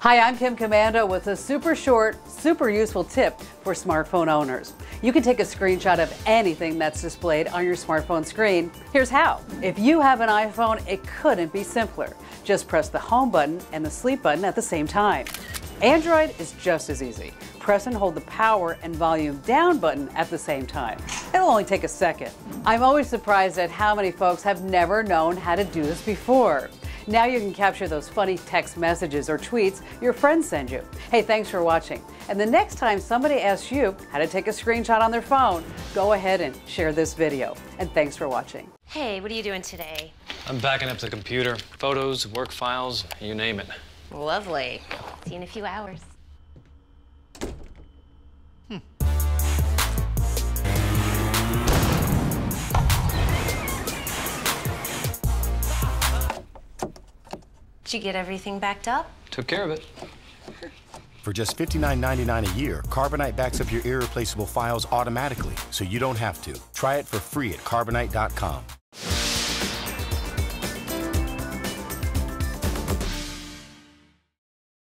Hi, I'm Kim Komando with a super short, super useful tip for smartphone owners. You can take a screenshot of anything that's displayed on your smartphone screen. Here's how. If you have an iPhone, it couldn't be simpler. Just press the home button and the sleep button at the same time. Android is just as easy. Press and hold the power and volume down button at the same time. It'll only take a second. I'm always surprised at how many folks have never known how to do this before. Now you can capture those funny text messages or tweets your friends send you. Hey, thanks for watching. And the next time somebody asks you how to take a screenshot on their phone, go ahead and share this video. And thanks for watching. Hey, what are you doing today? I'm backing up the computer. Photos, work files, you name it. Lovely. See you in a few hours. Did you get everything backed up? Took care of it. For just $59.99 a year, Carbonite backs up your irreplaceable files automatically, so you don't have to. Try it for free at Carbonite.com.